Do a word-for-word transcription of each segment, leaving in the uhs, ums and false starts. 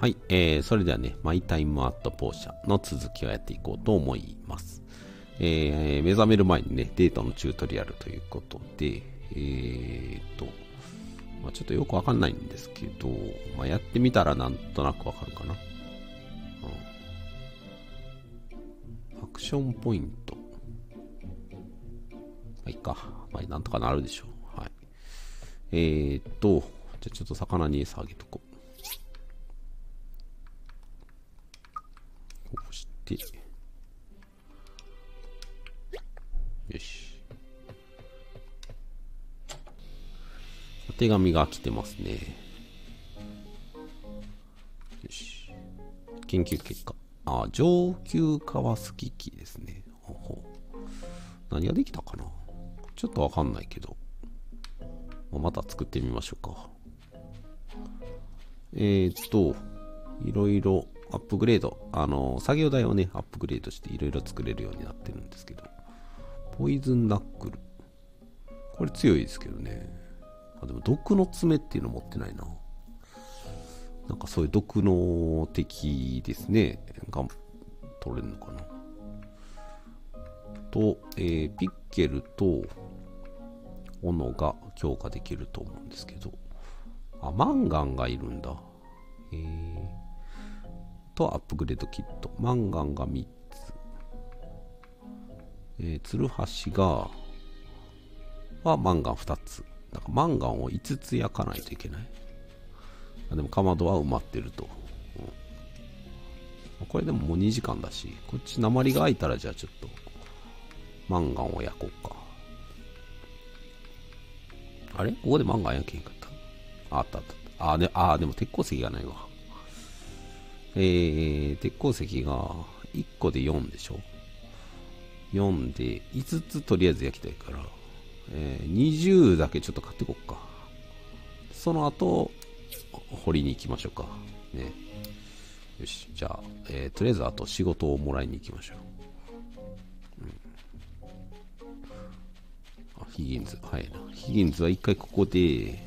はい、えー、それではね、マイタイムアットポーシャの続きをやっていこうと思います。えー、目覚める前にね、データのチュートリアルということで、えーと、まあ、ちょっとよくわかんないんですけど、まあ、やってみたらなんとなくわかるかな。うん、アクションポイント。はいか。まあ、なんとかなるでしょう。はい。えーと、じゃあちょっと魚に餌あげとこう。こうして。よし。お手紙が来てますね。よし。研究結果。あ、上級カワスキ機ですね。ほほ。何ができたかなちょっとわかんないけど。また作ってみましょうか。えーっと、いろいろ。アップグレード、あの、作業台をね、アップグレードしていろいろ作れるようになってるんですけど、ポイズンナックル。これ強いですけどね。あ、でも毒の爪っていうの持ってないな。なんかそういう毒の敵ですね。が取れるのかな。と、えー、ピッケルと、斧が強化できると思うんですけど、あ、マンガンがいるんだ。えーとアップグレードキット。マンガンがみっつ。えー、ツルハシが、はマンガンふたつ。だからマンガンをいつつ焼かないといけない。あ、でもかまどは埋まってると。うん、これでももうにじかんだし、こっち鉛が空いたらじゃあちょっと、マンガンを焼こうか。あれここでマンガン焼けへんかった。 あ, あったあった。あー、ね、あーでも鉄鉱石がないわ。えー、鉄鉱石がいっこでよんでしょ。よんでいつつとりあえず焼きたいから、えー、にじゅうだけちょっと買ってこっか。その後掘りに行きましょうかね。よし、じゃあ、えー、とりあえずあと仕事をもらいに行きましょう、うん、あ、ヒギンズ早いな。ヒギンズは一回ここで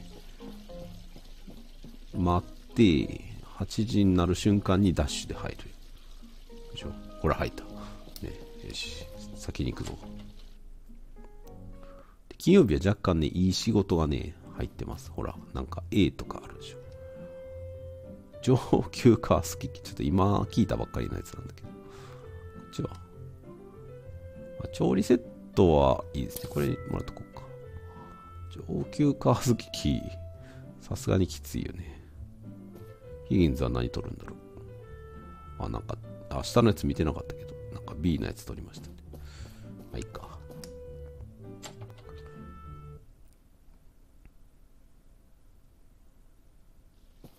待ってはちじになる瞬間にダッシュで入る。でしょ。ほら入った。ね、よし。先に行くぞ。で金曜日は若干ね、いい仕事がね、入ってます。ほら、なんか A とかあるでしょ。上級カースキキ。ちょっと今聞いたばっかりのやつなんだけど。こっちは。まあ、調理セットはいいですね。これもらっとこうか。上級カースキキ。さすがにきついよね。ヒギンズは何取るんだろう。あ、なんか、あ、下のやつ見てなかったけど、なんか B のやつ取りましたね。まあいいか。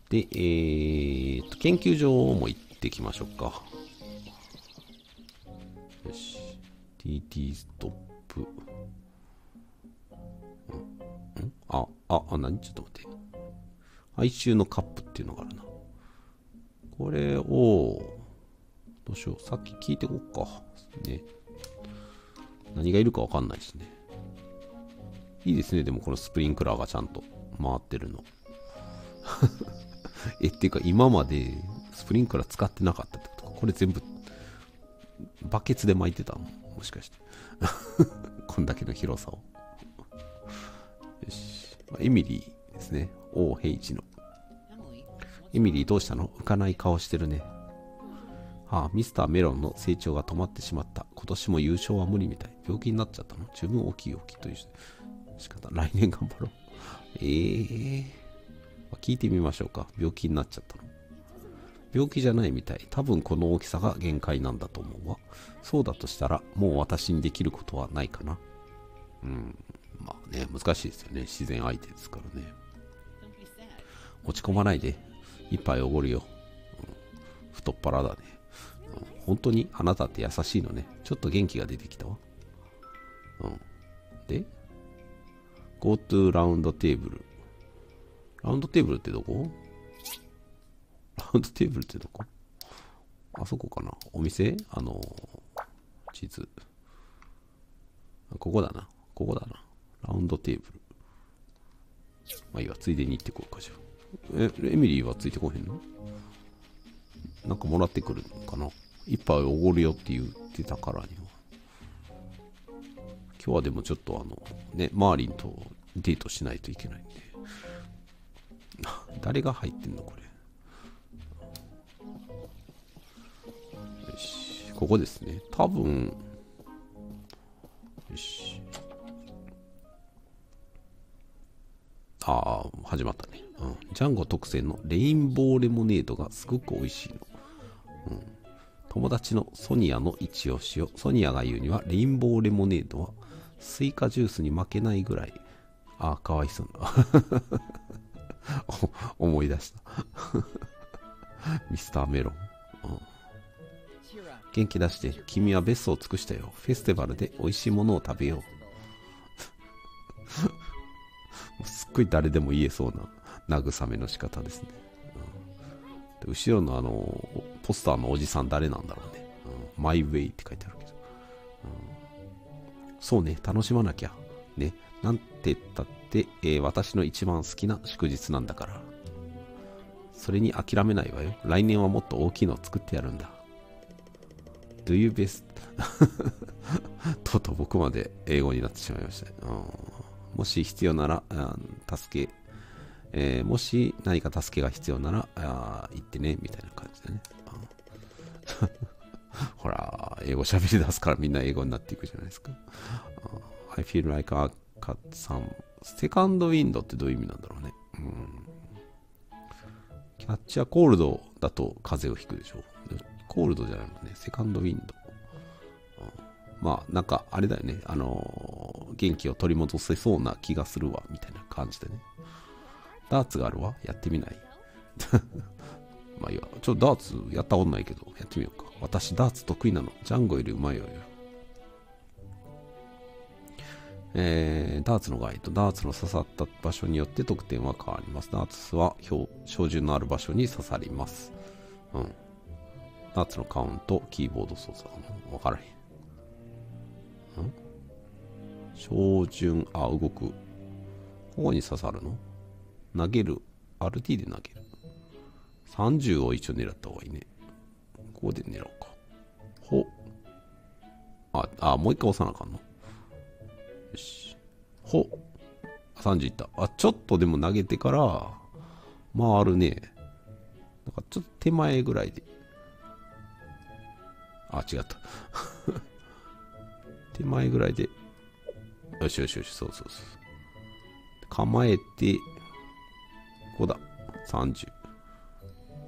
で、えーっと、研究所も行ってきましょうか。よし。ティーティー ストップ。んんあ、あ、あ、何ちょっと待って。哀愁のカップっていうのがあるな。これを、どうしよう。さっき聞いてこっか。ね。何がいるかわかんないしね。いいですね。でもこのスプリンクラーがちゃんと回ってるの。え、っていうか今までスプリンクラー使ってなかったってことか。これ全部、バケツで巻いてたのもしかして。こんだけの広さを。よし。エミリーですね。王平一の。エミリーどうしたの？浮かない顔してるね。ああ、ミスターメロンの成長が止まってしまった。今年も優勝は無理みたい。病気になっちゃったの？十分大きい大きいという仕方。来年頑張ろう。ええー。聞いてみましょうか。病気になっちゃったの。病気じゃないみたい。多分この大きさが限界なんだと思うわ。そうだとしたら、もう私にできることはないかな。うん。まあね、難しいですよね。自然相手ですからね。落ち込まないで。一杯おごるよ。うん、太っ腹だね、うん。本当にあなたって優しいのね。ちょっと元気が出てきたわ。うん、で ?Go to round table。ラウンドテーブルってどこ？ラウンドテーブルってどこ？あそこかな。お店？あのー、地図。ここだな。ここだな。ラウンドテーブル。まあいいわ、ついでに行ってこうか、じゃあ。え、エミリーはついてこへんの？なんかもらってくるのかな。一杯おごるよって言ってたからには。今日はでもちょっとあの、ね、マーリンとデートしないといけないんで。誰が入ってんのこれ。よし、ここですね。多分、よし。ああ、始まったね。うん。ジャンゴ特製のレインボーレモネードがすごく美味しいの。うん。友達のソニアの一押しを、ソニアが言うには、レインボーレモネードはスイカジュースに負けないぐらい、ああ、かわいそうな。思い出した。ミスターメロン。うん、元気出して、君はベストを尽くしたよ。フェスティバルで美味しいものを食べよう。すっごい誰でも言えそうな慰めの仕方ですね。うん、で後ろのあのポスターのおじさん誰なんだろうね。うん、マイウェイって書いてあるけど。うん、そうね、楽しまなきゃ。ね、なんて言ったって、えー、私の一番好きな祝日なんだから。それに諦めないわよ。来年はもっと大きいのを作ってやるんだ。Do you best? とうとう僕まで英語になってしまいました。うんもし必要なら、助け、えー、もし何か助けが必要なら、あ言ってね、みたいな感じだね。ほら、英語喋り出すからみんな英語になっていくじゃないですか。I feel like I cut some. セカンドウィンドってどういう意味なんだろうね。うん、キャッチアコールドだと風邪をひくでしょ。コールドじゃないもんね。セカンドウィンド。まあなんかあれだよね、あのー、元気を取り戻せそうな気がするわみたいな感じでね。ダーツがあるわ、やってみない？まあいいわ、ちょっとダーツやったことないけど、やってみようか。私ダーツ得意なの、ジャンゴよりうまいわよ。えー、ダーツのガイド、ダーツの刺さった場所によって得点は変わります。ダーツは照準のある場所に刺さります。うん。ダーツのカウント、キーボード操作、わからへん。ん照準、あ、動く。ここに刺さるの？投げる。アールティー で投げる。さんじゅうを一応狙った方がいいね。ここで狙おうか。ほ。あ、あ、もう一回押さなあかんの。よし。ほ。さんじゅういった。あ、ちょっとでも投げてから、回るね。なんかちょっと手前ぐらいで。あ、違った。手前ぐらいで。よしよしよし、そうそうそう。構えて、ここだ。さんじゅ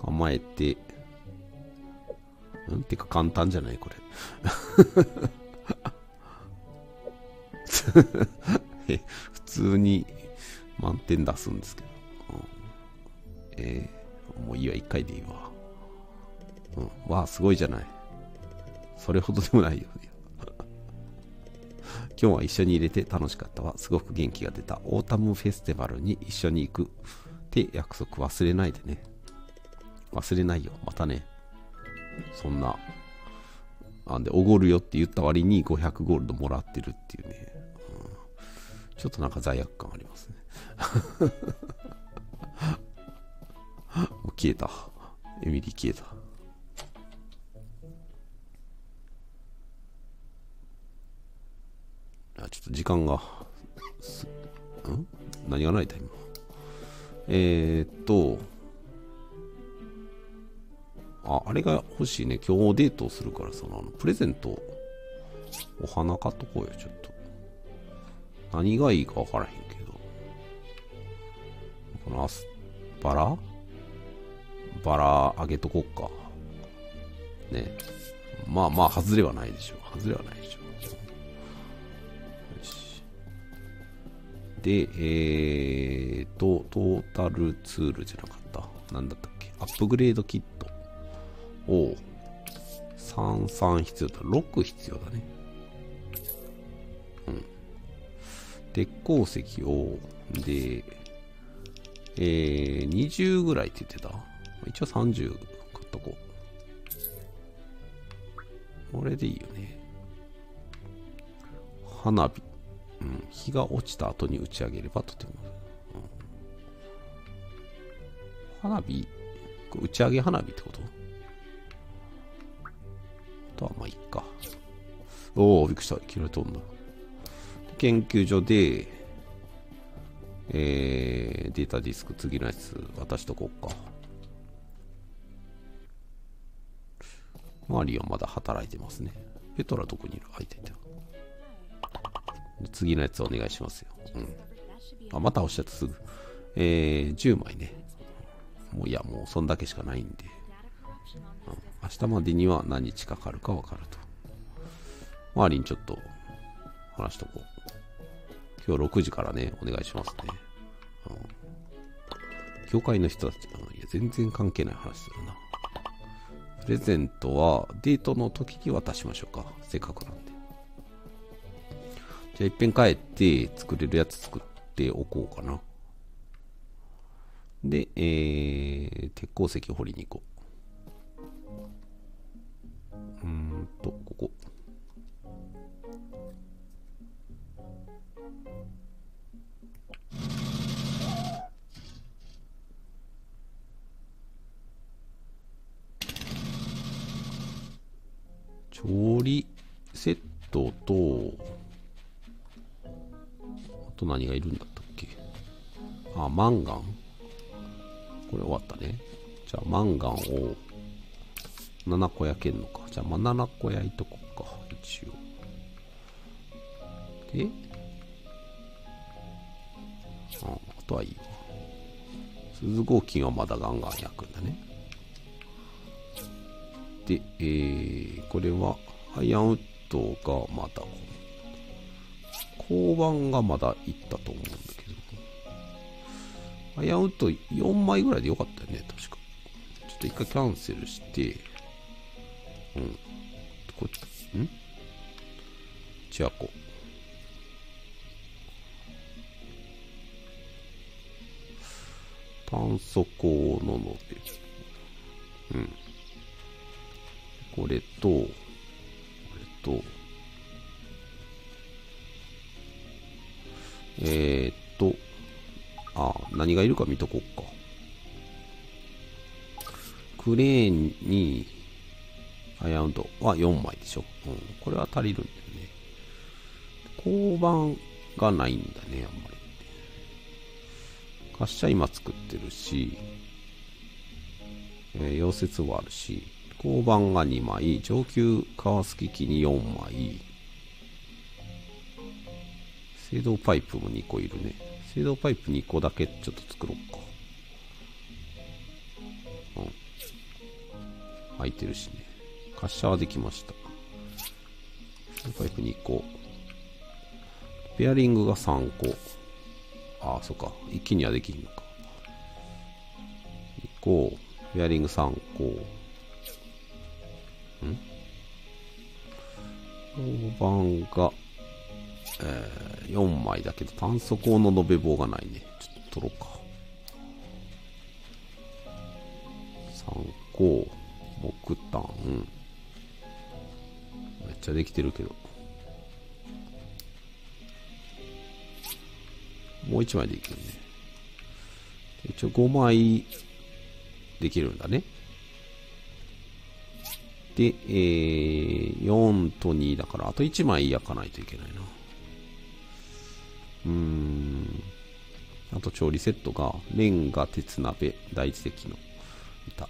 う。構えて、うんてか簡単じゃないこれ。え、普通に満点出すんですけど。うん、えー、もういいわ、いっかいでいいわ。うん、わあ、すごいじゃない。それほどでもないよ。今日は一緒に入れて楽しかったわ。すごく元気が出た。オータムフェスティバルに一緒に行くって約束忘れないでね。忘れないよ。またね。そんな。あんで、おごるよって言った割にごひゃくゴールドもらってるっていうね。うん、ちょっとなんか罪悪感ありますね。もう消えた。エミリー消えた。ちょっと時間が、ん？何がないタイム？えーっと、あ、あれが欲しいね。今日デートをするからさ、あのプレゼント、お花買っとこうよ、ちょっと。何がいいか分からへんけど。このアスバラ？バラあげとこっか。ね。まあまあ、外れはないでしょう。外れはないでしょう。で、えーと、トータルツールじゃなかった。なんだったっけ？アップグレードキットをさんじゅうさん必要だ。ろく必要だね。うん。鉄鉱石を、で、えー、にじゅうぐらいって言ってた。一応さんじゅう買っとこう。これでいいよね。花火。うん、日が落ちた後に打ち上げればとても、うん、花火打ち上げ花火ってこと？とはまあいいか。おお、びっくりした。切られとんだ。研究所で、えー、データディスク、次のやつ渡しとこうか。マリオンまだ働いてますね。ペトラどこにいる？あ、いたいた。次のやつお願いしますよ。うん。あ、また押しちゃってすぐ。えー、じゅうまいね。もういや、もうそんだけしかないんで。うん、明日までには何日かかるかわかると。マーリンちょっと話しとこう。今日ろくじからね、お願いしますね。うん、教会の人たち、いや、全然関係ない話するな。プレゼントはデートの時に渡しましょうか。せっかくなんで。じゃあ、いっぺん帰って作れるやつ作っておこうかな。で、えー、鉄鉱石掘りに行こう。うーんと、ここ。調理セットと、あと何がいるんだったっけ？あ、マンガン？これ終わったね。じゃあ、マンガンをななこ焼けんのか。じゃあ、まあ、ななこ焼いとこうか。一応。で、あ、あとはいいわ。鈴合金はまだガンガン焼くんだね。で、えー、これは、アイアンウッドがまだ、交番がまだいったと思うんだけど、アイアンウッドよんまいぐらいでよかったよね、確か。ちょっと一回キャンセルして、うん。こっち、ん？チアコ。炭素鋼のので、うん。これと、これと、えー、っと、あ、何がいるか見とこうか。クレーンに、アイアンドはよんまいでしょ。うん、これは足りるんだよね。交番がないんだね、あんまり。滑車今作ってるし、えー、溶接はあるし、交番がにまい、上級皮すき機によんまい、制動パイプもにこいるね。制動パイプにこだけちょっと作ろうか。うん。空いてるしね。滑車はできました。制動パイプにこ。ペアリングがさんこ。ああ、そっか。一気にはできひんのか。にこ、ペアリングさんこ。ん？交番が、えー、よんまいだけど、炭素鋼の延べ棒がないね。ちょっと取ろうか。さんこ、木炭。めっちゃできてるけど。もういちまいできるね。一応ごまいできるんだね。で、えー、よんとにだから、あといちまい焼かないといけないな。うーん。あと調理セットが、レンガ、鉄鍋、大理石の板。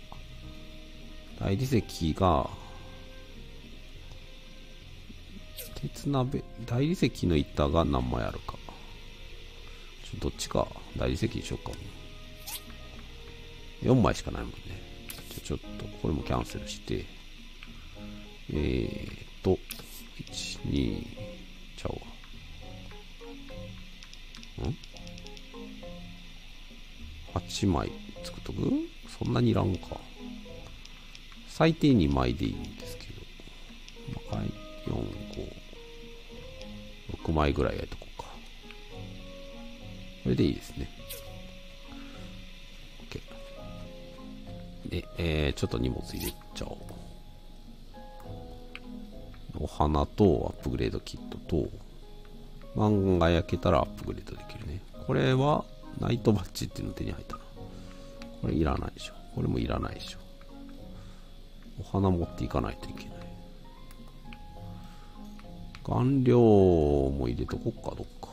大理石が、鉄鍋、大理石の板が何枚あるか。ちょっとどっちか、大理石にしようか。よんまいしかないもんね。じゃちょっと、これもキャンセルして、えーと、いち、に、ちゃおう。ん？ はち 枚作っとく？そんなにいらんか。最低にまいでいいんですけど。はい、よん、ご、ろくまいぐらいやっとこうか。これでいいですね。OK。で、えー、ちょっと荷物入れちゃおう。お花とアップグレードキットと、マンガ焼けたらアップグレードできるね。これは、ナイトバッジっていうの手に入ったな。これいらないでしょ。これもいらないでしょ。お花持っていかないといけない。顔料も入れとこっか、どっか。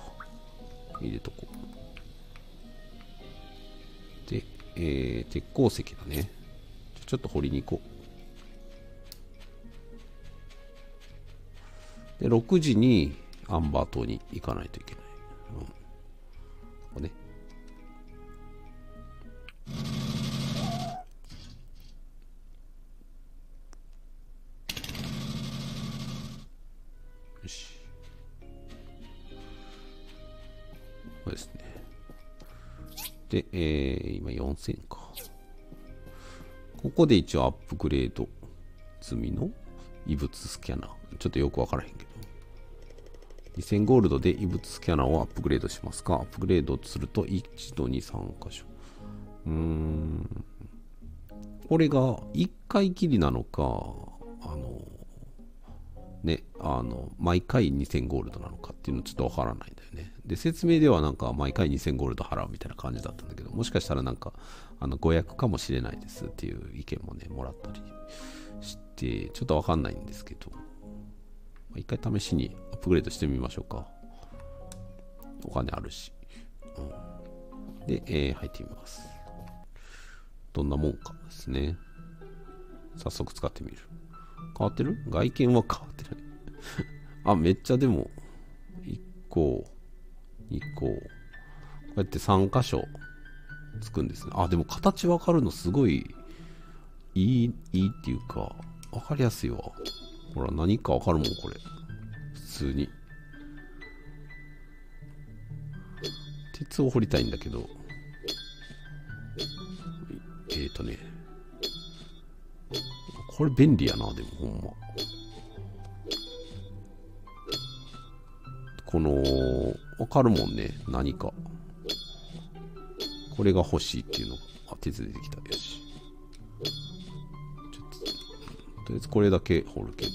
入れとこう。で、えー、鉄鉱石だね。ちょっと掘りに行こう。で、ろくじにアンバー島に行かないといけない。うん。ここね。よし。ここですね。で、えー、今よんせんか。ここで一応アップグレード済みの異物スキャナー。ちょっとよくわからへんけど。にせんゴールドで異物スキャナーをアップグレードしますか。アップグレードするといちどにさん箇所。うーん。これがいっかいきりなのか、あの、ね、あの、毎回にせんゴールドなのかっていうのちょっとわからないんだよね。で、説明ではなんか毎回にせんゴールド払うみたいな感じだったんだけど、もしかしたらなんか、あの、誤訳かもしれないですっていう意見もね、もらったりして、ちょっとわかんないんですけど、一回試しにアップグレードしてみましょうか。お金あるし。うん、で、えー、入ってみます。どんなもんかですね。早速使ってみる。変わってる？外見は変わってない。あ、めっちゃでも、いっこ、にこ、こうやってさん箇所つくんですね。あ、でも形わかるのすごいいい、いいっていうか、わかりやすいわ。ほら、何かわかるもん、これ。普通に。鉄を掘りたいんだけど。えーとね。これ便利やな、でも、ほんま。この、わかるもんね、何か。これが欲しいっていうのが。あ、鉄出てきた。よし。とりあえずこれだけ掘るけど、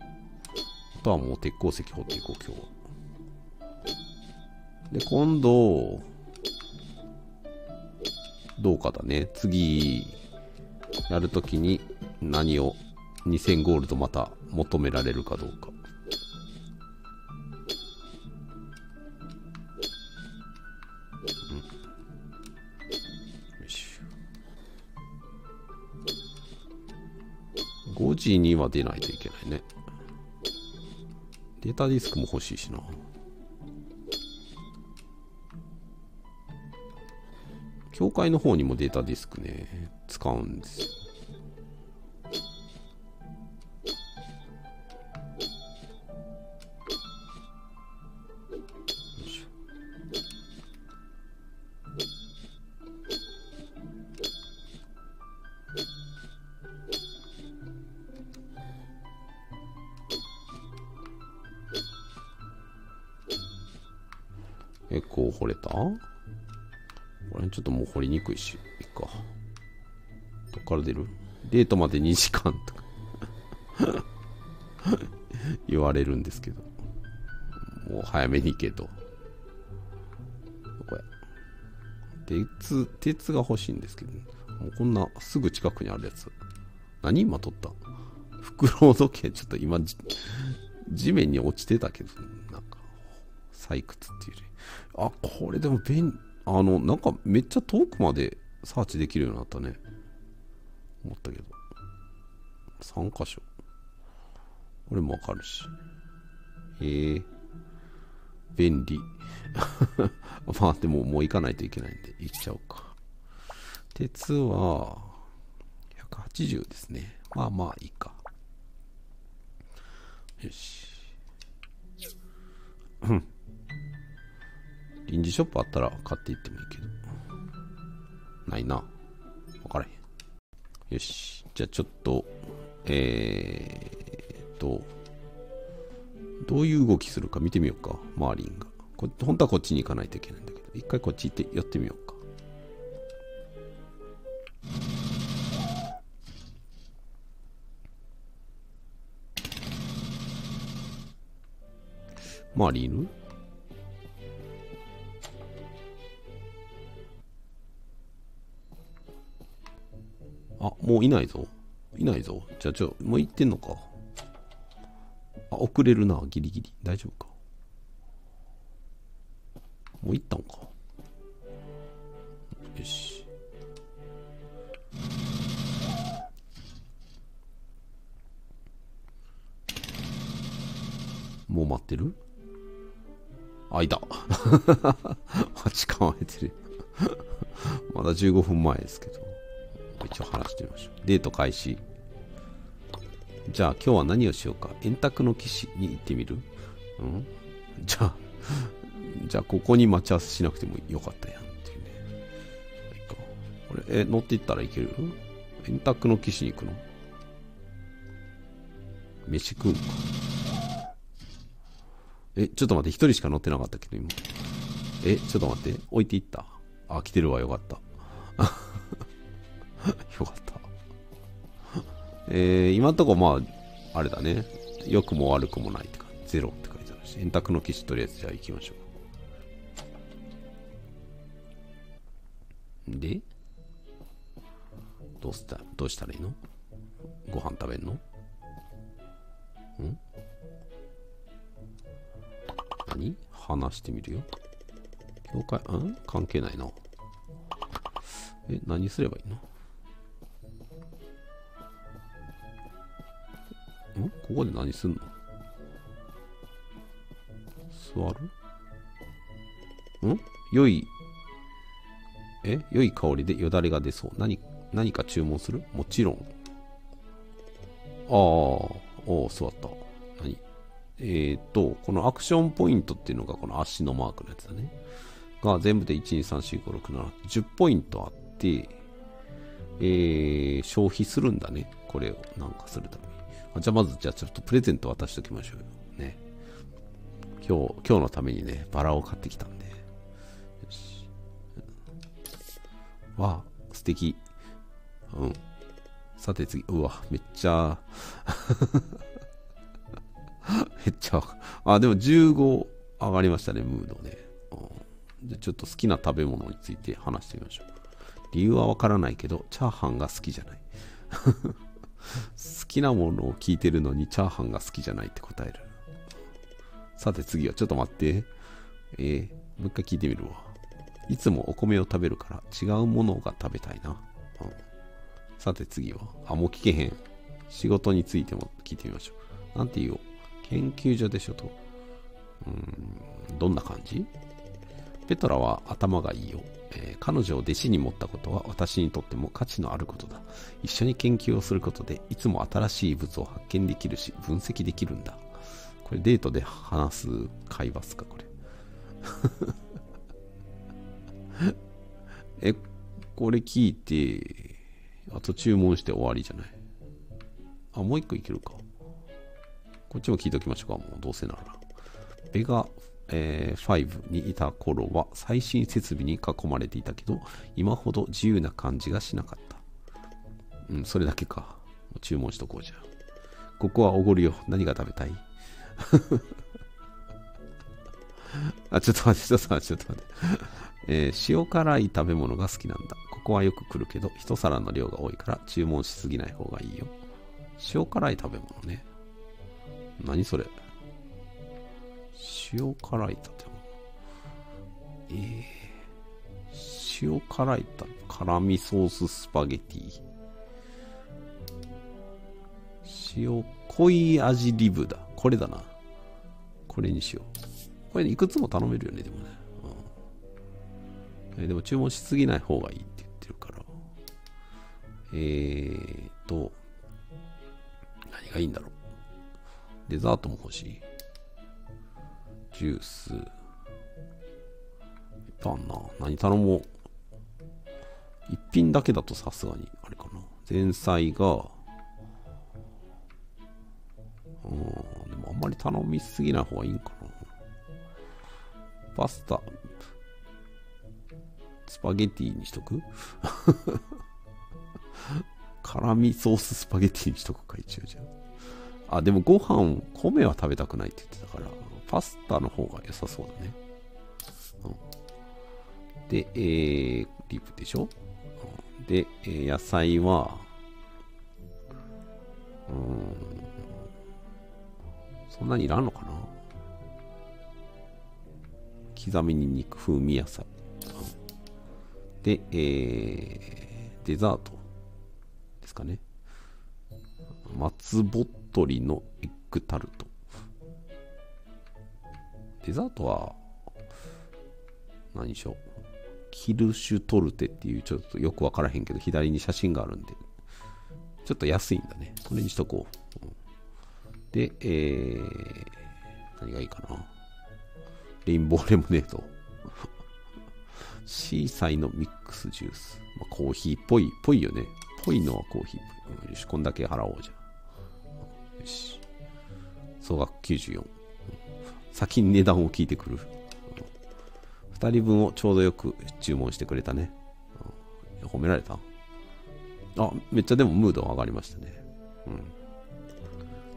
あとはもう鉄鉱石掘っていこう、今日は。で、今度、どうかだね。次、やるときに何をにせんゴールドまた求められるかどうか。ごじには出ないといけないね。データディスクも欲しいしな。教会の方にもデータディスクね、使うんですよ。結構掘れた？これちょっともう掘りにくいし、いいか。どっから出る？デートまでにじかんとか。言われるんですけど。もう早めに行けと。どこや？鉄、鉄が欲しいんですけど、ね、もうこんなすぐ近くにあるやつ。何今取った？フクロウ時計、ちょっと今、地面に落ちてたけど、なんか、採掘っていうね。あ、これでも便、あの、なんかめっちゃ遠くまでサーチできるようになったね。思ったけど。さん箇所。これもわかるし。へえ。便利。まあでももう行かないといけないんで、行っちゃおうか。鉄は、ひゃくはちじゅうですね。まあまあいいか。よし。うん。臨時ショップあったら買っていってもいいけど。ないな。分からへん。よし。じゃあちょっと、えーっと、どういう動きするか見てみようか。マーリンが。こ本当はこっちに行かないといけないんだけど。一回こっち行ってやってみようか。マーリンいる？あ、もういないぞ。いないぞ。じゃあ、ちょ、もう行ってんのか。あ、遅れるな、ギリギリ。大丈夫か。もう行ったんか。よし。もう待ってる？あ、いた。はちじかん空いてる。まだじゅうごふんまえですけど。一応話してみましょう。デート開始。じゃあ今日は何をしようか。円卓の騎士に行ってみる？うん？じゃあ、じゃあここに待ち合わせしなくてもよかったやんっていうね。これ、え、乗っていったらいける？円卓の騎士に行くの？飯食うんか。え、ちょっと待って、一人しか乗ってなかったけど、今。え、ちょっと待って、置いていった。あ、来てるわ、よかった。よかった。えー、今んとこまあ、あれだね。良くも悪くもないってか、ゼロって書いてあるし。円卓の騎士とりあえずじゃあ行きましょう。で、どうした、どうしたらいいの？ご飯食べんの？ん？何？話してみるよ。教会、うん？関係ないな。え、何すればいいの？ん？ここで何すんの？座る？ん？良い、え？良い香りでよだれが出そう。何、何か注文する？もちろん。ああ、おー、座った。何？えっと、このアクションポイントっていうのがこの足のマークのやつだね。が全部でいち、に、さん、し、ご、ろく、なな、じゅうポイントあって、えー、消費するんだね。これをなんかするために。あ、じゃあまず、じゃあちょっとプレゼント渡しときましょうよ。ね。今日、今日のためにね、バラを買ってきたんで。よし。わあ、素敵。うん。さて次、うわ、めっちゃ、めっちゃ、あ、でもじゅうご上がりましたね、ムードね。うん、じゃちょっと好きな食べ物について話してみましょう。理由はわからないけど、チャーハンが好きじゃない。好きなものを聞いてるのにチャーハンが好きじゃないって答える。さて次は、ちょっと待って。えー、もう一回聞いてみるわ。いつもお米を食べるから違うものが食べたいな。うん、さて次は、あ、もう聞けへん。仕事についても聞いてみましょう。なんて言おう。研究所でしょと。うーん、どんな感じ？ペトラは頭がいいよ、えー。彼女を弟子に持ったことは私にとっても価値のあることだ。一緒に研究をすることでいつも新しい物を発見できるし、分析できるんだ。これデートで話す会話っすか、これ。え、これ聞いて、あと注文して終わりじゃない？あ、もう一個いけるか。こっちも聞いておきましょうか。もうどうせなら。ベガ、えー、ごにいた頃は最新設備に囲まれていたけど、今ほど自由な感じがしなかった。うん、それだけか。注文しとこうじゃん。ここはおごるよ。何が食べたい？あ、ちょっと待って、ちょっと待って、ちょっと待って。えー、塩辛い食べ物が好きなんだ。ここはよく来るけど、一皿の量が多いから注文しすぎない方がいいよ。塩辛い食べ物ね。何それ？塩辛いたっても。えー、塩辛いた、辛味ソーススパゲティ。塩、濃い味リブだ。これだな。これにしよう。これいくつも頼めるよね、でもね。うん、えー、でも注文しすぎない方がいいって言ってるから。えーと、何がいいんだろう。デザートも欲しい。ジュース。いっぱいあんな。何頼もう。一品だけだとさすがに、あれかな。前菜が、うん、でもあんまり頼みすぎない方がいいんかな。パスタ、スパゲティにしとく？辛味ソーススパゲティにしとくか、一応じゃあ。あ、でもご飯、米は食べたくないって言ってたから、パスタの方が良さそうだね。うん、で、えー、リブでしょ？うん、で、えー、野菜は、うーん、そんなにいらんのかな。刻みにんにく、風味野菜。で、えー、デザートですかね。松ぼっとりのエッグタルト。デザートは、何でしょう。キルシュトルテっていう、ちょっとよくわからへんけど、左に写真があるんで、ちょっと安いんだね。これにしとこう。で、えー、何がいいかな。レインボーレモネード。シーサイのミックスジュース。まあ、コーヒーっぽい、ぽいよね。ぽいのはコーヒー。よし、こんだけ払おうじゃん。よし。総額きゅうじゅうよん。先に値段を聞いてくる。ふたりぶんをちょうどよく注文してくれたね。うん、褒められた。あ、めっちゃでもムード上がりましたね。うん。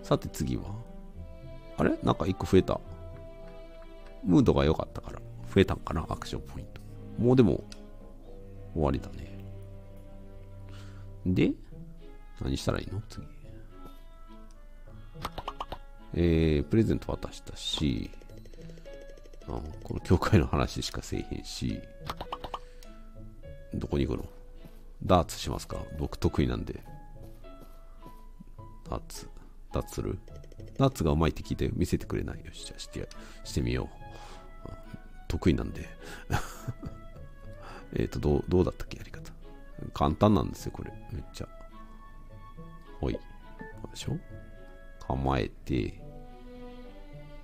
さて次は。あれなんかいっこ増えた。ムードが良かったから増えたんかな、アクションポイント。もうでも終わりだね。で、何したらいいの次。えー、プレゼント渡したし、あこの教会の話しかせえへんし、どこに行くの？ダーツしますか？僕得意なんで。ダーツ、ダーツする？ダーツがうまいって聞いて見せてくれないよ。し、じゃあして、してみよう。得意なんで。えっと、どう、どうだったっけやり方。簡単なんですよ、これ。めっちゃ。ほい。でしょ？構えて、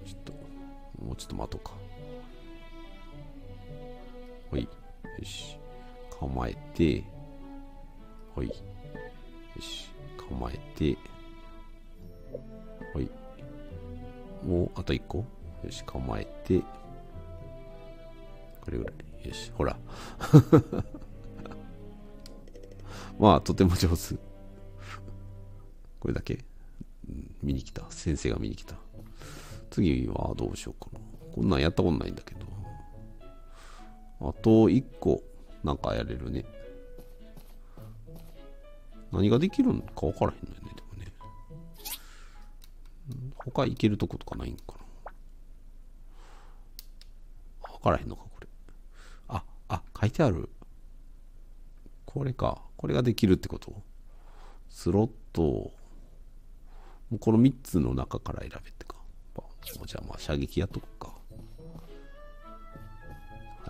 ちょっと、もうちょっと待とうか。ほい。よし。構えて、ほい。よし。構えて、はい。もう、あといっこ。よし、構えて。これぐらい。よし、ほら。まあ、とても上手。これだけ見に来た。先生が見に来た。次はどうしようかな。こんなんやったことないんだけど。あといっこ、なんかやれるね。何ができるのか分からへんのよね。他行けるとことかないんかな。わからへんのか、これ。あ、あ、書いてある。これか。これができるってこと？スロット。もうこのみっつの中から選べってか。じゃあまあ射撃やっとくか。は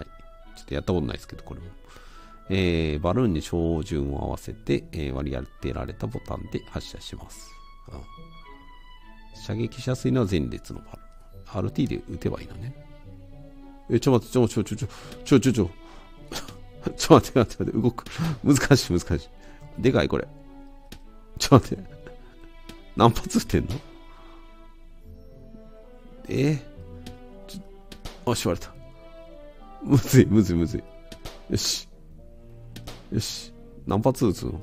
い。ちょっとやったことないですけど、これも。えー、バルーンに照準を合わせて、えー、割り当てられたボタンで発射します。うん射撃しやすいのは前列のバル。アールティー で撃てばいいのね。え、ちょ待って、ちょ、ちょ、ちょ、ちょ、ちょ、ちょ、ちょ、ちょ、待って、待って、待って、動く。難しい、難しい。でかい、これ。ちょ、待って。何発撃ってんのえー、ちょ、あ、しばれた。むずい、むずい、むずい。よし。よし。何発撃つの ?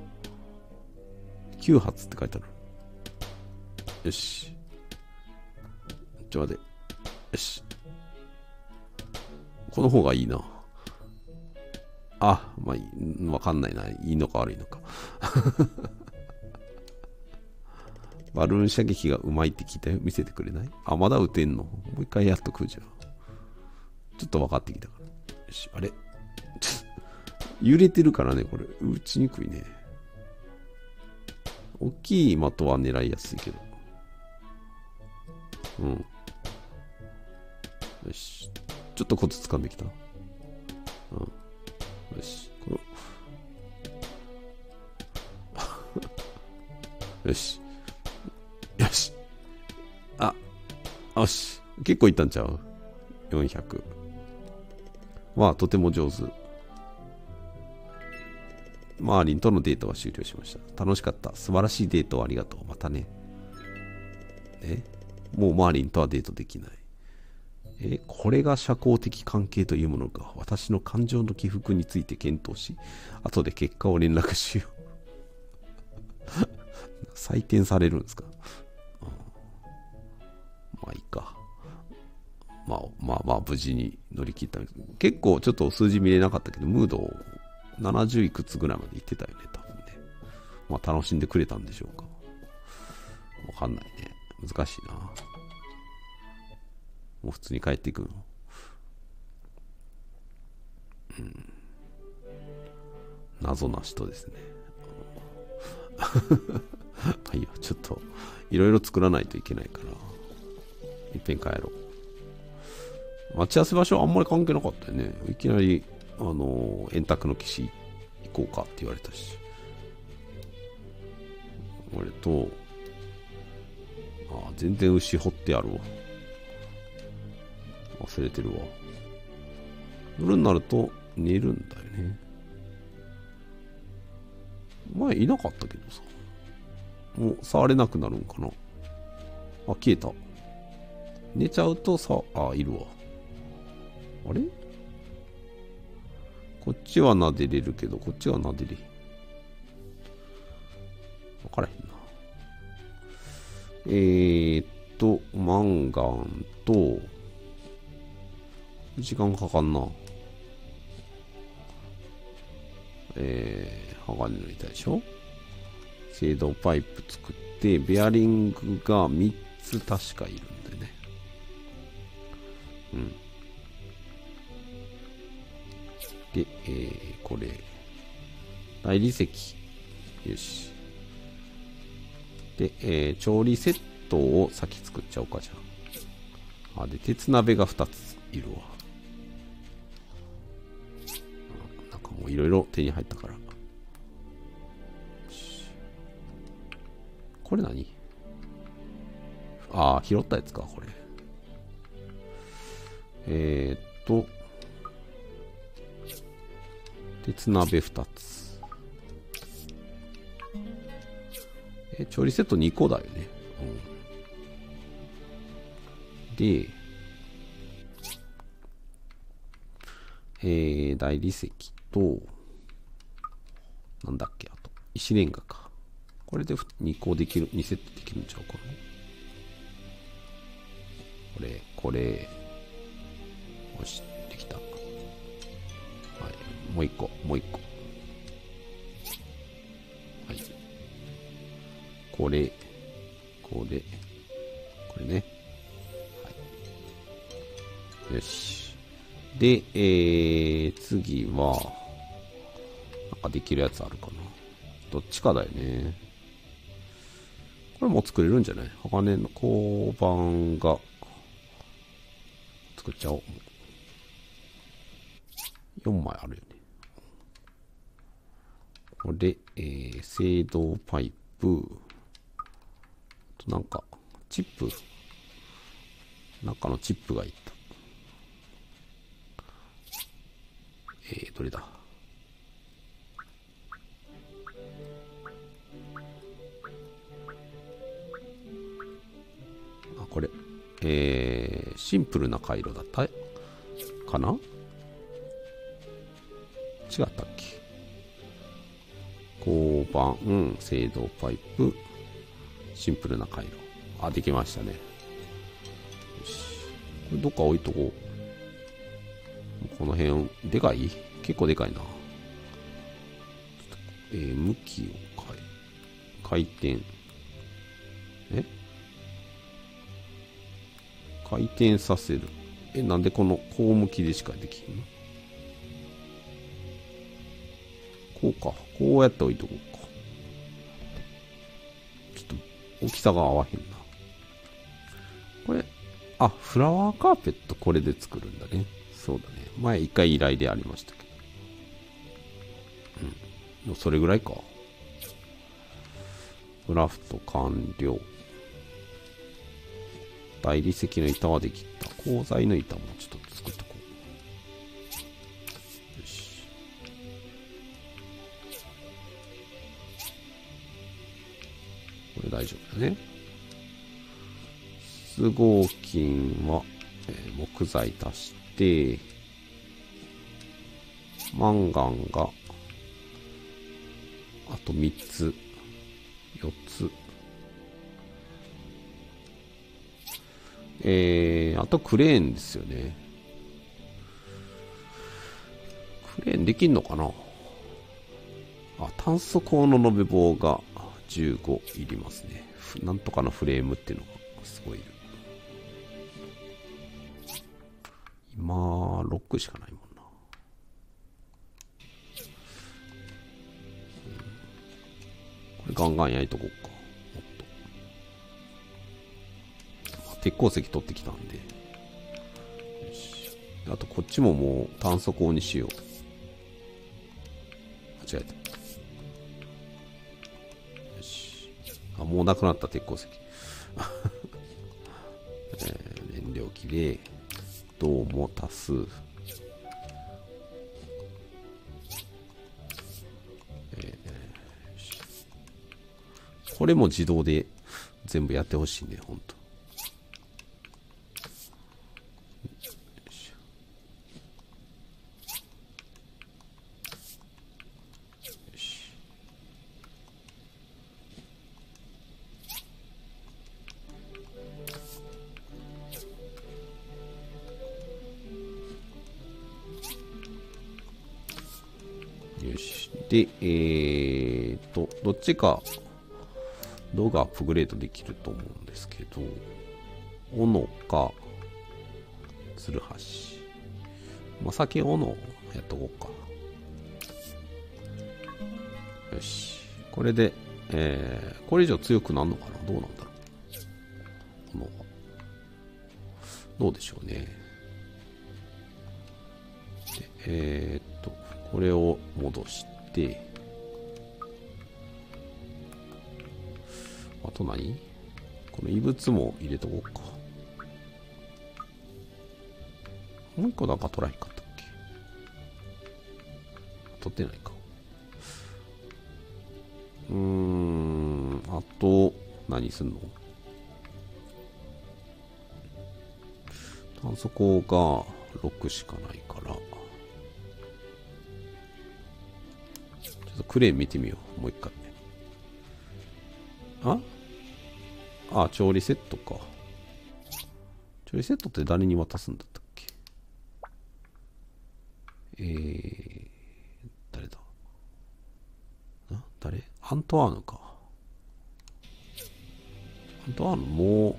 きゅう 発って書いてある。よし。ちょ待て。よし。この方がいいな。あ、まあいい、わかんないな。いいのか悪いのか。バルーン射撃がうまいって聞いたよ。見せてくれない？あ、まだ撃てんの？もう一回やっとくじゃん。ちょっと分かってきたから。よし、あれ？揺れてるからね、これ。撃ちにくいね。大きい的は狙いやすいけど。うん。よし。ちょっとコツ掴んできた。うん。よし。このよし。よし。あ、よし。結構いったんちゃう ?よんひゃく。まあ、とても上手。マーリンとのデートは終了しました。楽しかった。素晴らしいデートをありがとう。またね。え？もうマーリンとはデートできない。え、これが社交的関係というものか。私の感情の起伏について検討し、後で結果を連絡しよう。採点されるんですか、うん、まあいいか。まあまあまあ無事に乗り切ったんですけど。結構ちょっと数字見れなかったけど、ムードをななじゅういくつぐらいまでいってたよね、多分ね。まあ楽しんでくれたんでしょうか。わかんないね。難しいな。もう普通に帰っていくの。うん、謎な人ですね。はいよ、ちょっといろいろ作らないといけないから、いっぺん帰ろう。待ち合わせ場所あんまり関係なかったよね。いきなり、あのー、円卓の騎士行こうかって言われたし。俺と、あ、全然牛掘ってやるわ。忘れてるわ。夜になると寝るんだよね。前いなかったけどさ。もう触れなくなるんかな。あ、消えた。寝ちゃうとさ、あ、いるわ。あれ？こっちは撫でれるけど、こっちは撫でれ。わからへんな。えーっと、マンガンと、時間かかんな。えー、鋼の板でしょ？制動パイプ作って、ベアリングがみっつ確かいるんでね。うん。で、えー、これ。大理石。よし。で、えー、調理セットを先作っちゃおうか、じゃあ。あ、で、鉄鍋がふたついるわ。もういろいろ手に入ったから。これ何？ああ、拾ったやつか、これ。えー、っと、鉄鍋ふたつ。え、調理セットにこだよね。うん、で、えー、大理石。と、なんだっけ、あと、石レンガか。これでにこできる、にセットできるんちゃうかな。これ、これ、よし、できた。はい、もういっこ、もういっこ。はい。これ、これ、これね。はい。よし。で、えー、次は、できるやつあるかな。どっちかだよね。これもう作れるんじゃない？鋼の鋼板が作っちゃおう。よんまいあるよね。これ、えー、制動パイプ。あとなんか、チップ。中のチップがいった。えー、どれだ？これ、えー、シンプルな回路だったかな？違ったっけ？鋼板、うん、制動パイプ、シンプルな回路。あ、できましたね。よし。これどっか置いとこう。この辺、でかい？結構でかいな。えー、向きを変え、回転。え？回転させる。え、なんでこのこう向きでしかできんの？こうか。こうやって置いとこうか。ちょっと大きさが合わへんな。これ、あ、フラワーカーペットこれで作るんだね。そうだね。前一回依頼でありましたけど。うん。でもそれぐらいか。クラフト完了。大理石の板はできた。鋼材の板もちょっと作っとこう。よし。これ大丈夫だね。質合金は、えー、木材足して、マンガンが、あとみっつ、よっつ。えー、あとクレーンですよね。クレーンできんのかなあ、炭素鋼の延べ棒がじゅうごいりますね。なんとかのフレームっていうのがすごいいる。ろっ区しかないもんな。これガンガン焼いとこうか。もっと鉄鉱石取ってきたんで。よし。あとこっちももう炭素鋼にしよう。間違えた。あ、もうなくなった鉄鉱石、えー、燃料切れ銅も足す、えー、これも自動で全部やってほしいねほんと。で、えーと、どっちか動画アップグレードできると思うんですけど、斧か、ツルハシ。まあ、先斧やっとこうか。よし。これで、えー、これ以上強くなるのかな？どうなんだろう。斧は。どうでしょうね。で、えーと、これを戻して、で、あと何？この異物も入れとこうか。もう一個なんか取らへんかったっけ？取ってないか。うーん、あと、何すんの？炭素鋼がろくしかないから。クレーン見てみよう。もう一回。ああ、調理セットか。調理セットって誰に渡すんだったっけ？えー、誰だ？あ、誰？アントワーヌか。アントワーヌも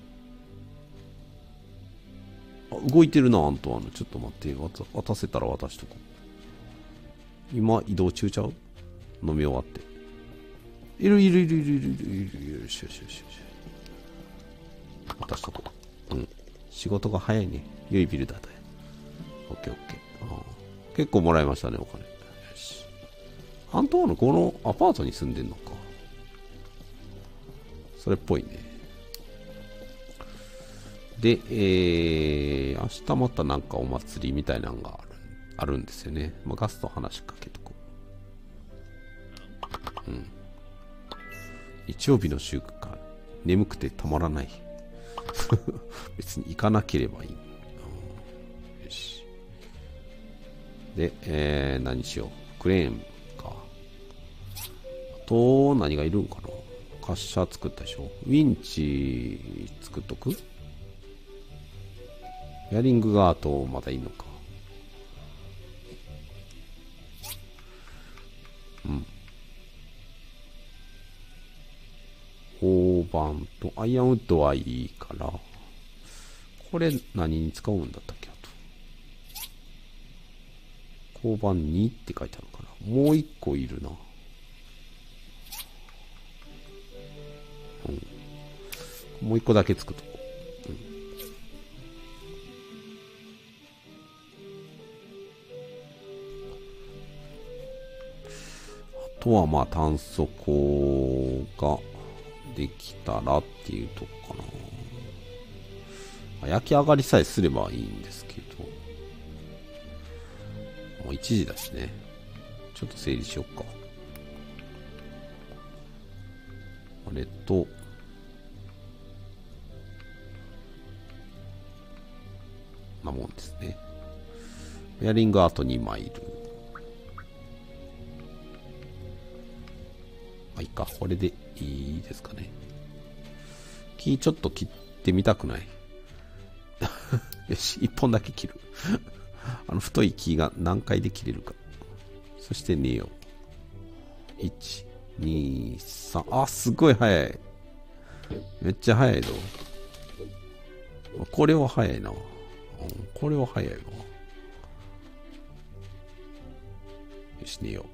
う、あ、動いてるな、アントワーヌ。ちょっと待って、渡、渡せたら渡しとこう。今、移動中ちゃう？飲み終わって。いるいるいるいるいるいるいる。よしよしよしよし。渡しとこう。うん。仕事が早いね。良いビルダーだよ。オッケーオッケー。ああ。結構もらいましたね、お金。よし。アントワーヌ、このアパートに住んでんのか。それっぽいね。で、えー、明日またなんかお祭りみたいなのがある、あるんですよね。まあ、ガスと話しかけとこう。うん、日曜日の習慣、眠くてたまらない。別に行かなければいい。うん、よし。で、えー、何しよう。クレーンか。あと、何がいるんかな。滑車作ったでしょ。ウィンチ作っとく？ヤリングがあと、まだいいのか。うん。鋼板とアイアンウッドはいいから、これ何に使うんだったっけ？あと。鋼板にって書いてあるのかな。もう一個いるな。うん。もう一個だけ作っとこう。うん。あとはまあ炭素鋼が、できたらっていうとこかな。焼き上がりさえすればいいんですけど。もういちじだしね。ちょっと整理しよっか。あれと、なもんですね。ベアリングあとにまいいる。まあいいか、これで。いいですかね。木ちょっと切ってみたくない？よし、一本だけ切る。あの太い木が何回で切れるか。そして寝よう。いち、に、さん。あ、すごい早い。めっちゃ早いぞ。これは早いな。これは早いわ。istniją.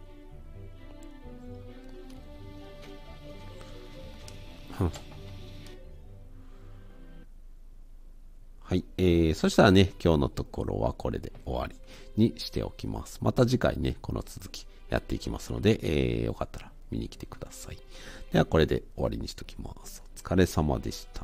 Hm. はい、えー、そしたらね、今日のところはこれで終わりにしておきます。また次回ね、この続きやっていきますので、えー、よかったら見に来てください。では、これで終わりにしときます。お疲れ様でした。